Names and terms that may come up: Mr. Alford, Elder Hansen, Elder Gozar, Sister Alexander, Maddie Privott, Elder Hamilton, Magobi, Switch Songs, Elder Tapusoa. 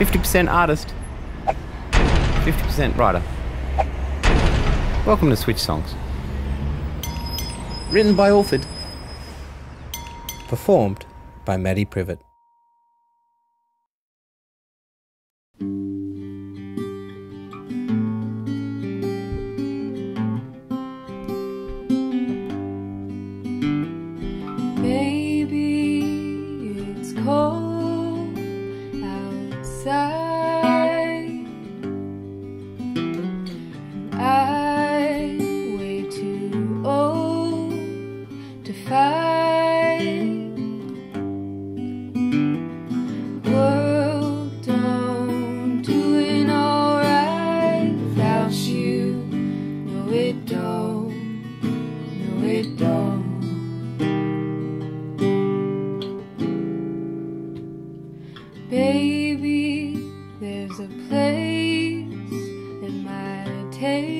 50% artist, 50% writer. Welcome to Switch Songs. Written by Orford. Performed by Maddie Privott. Baby, there's a place in my taste.